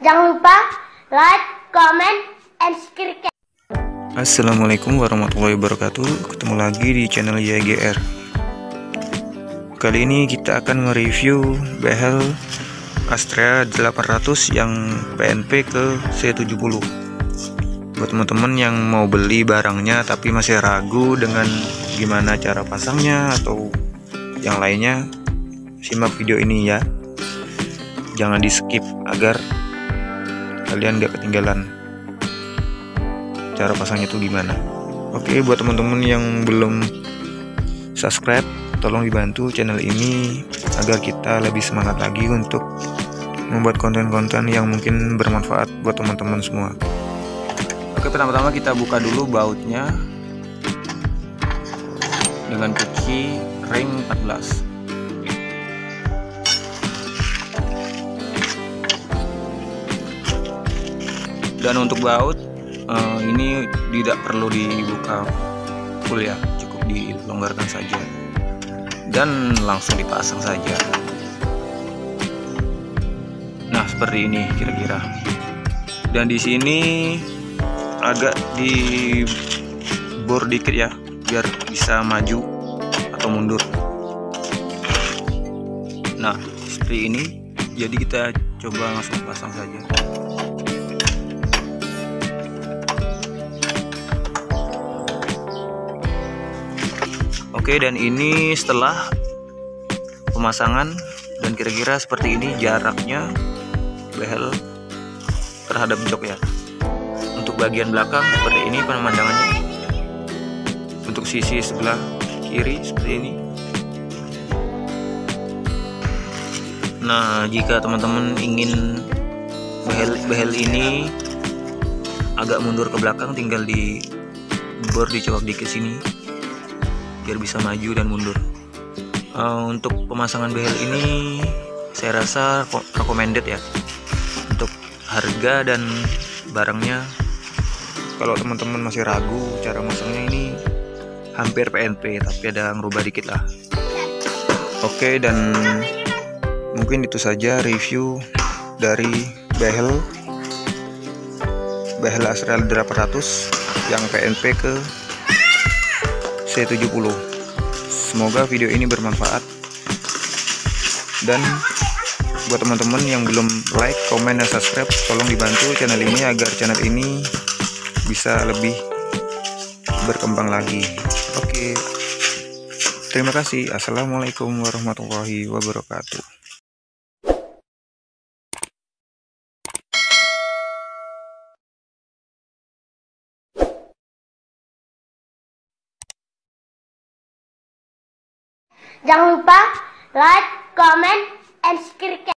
Jangan lupa like, comment, and subscribe. Assalamualaikum warahmatullahi wabarakatuh. Ketemu lagi di channel YGR. Kali ini kita akan mereview Behel Astrea 800 yang PNP ke C70. Buat teman-teman yang mau beli barangnya tapi masih ragu dengan gimana cara pasangnya atau yang lainnya, simak video ini ya, jangan di skip agar kalian gak ketinggalan cara pasangnya itu gimana. Oke, buat teman-teman yang belum subscribe, tolong dibantu channel ini agar kita lebih semangat lagi untuk membuat konten-konten yang mungkin bermanfaat buat teman-teman semua. Oke, pertama-tama kita buka dulu bautnya dengan kunci ring 14. Dan untuk baut ini tidak perlu dibuka full ya, cukup dilonggarkan saja dan langsung dipasang saja. Nah, seperti ini kira-kira. Dan di sini agak dibor dikit ya, biar bisa maju atau mundur. Nah, seperti ini. Jadi kita coba langsung pasang saja. Oke, dan ini setelah pemasangan, dan kira-kira seperti ini jaraknya behel terhadap jok ya. Untuk bagian belakang seperti ini pemandangannya. Untuk sisi sebelah kiri seperti ini. Nah, jika teman-teman ingin behel ini agak mundur ke belakang, tinggal dibor dicokok dikit sini biar bisa maju dan mundur. Untuk pemasangan behel ini saya rasa recommended ya. Untuk harga dan barangnya, kalau teman-teman masih ragu cara masangnya, ini hampir PNP tapi ada ngerubah dikit lah. Oke, dan mungkin itu saja review dari behel Astrea 800 yang PNP ke C70. Semoga video ini bermanfaat. Dan buat teman-teman yang belum like, komen, dan subscribe, tolong dibantu channel ini agar channel ini bisa lebih berkembang lagi. Oke. Terima kasih. Assalamualaikum warahmatullahi wabarakatuh. Jangan lupa like, comment, and subscribe.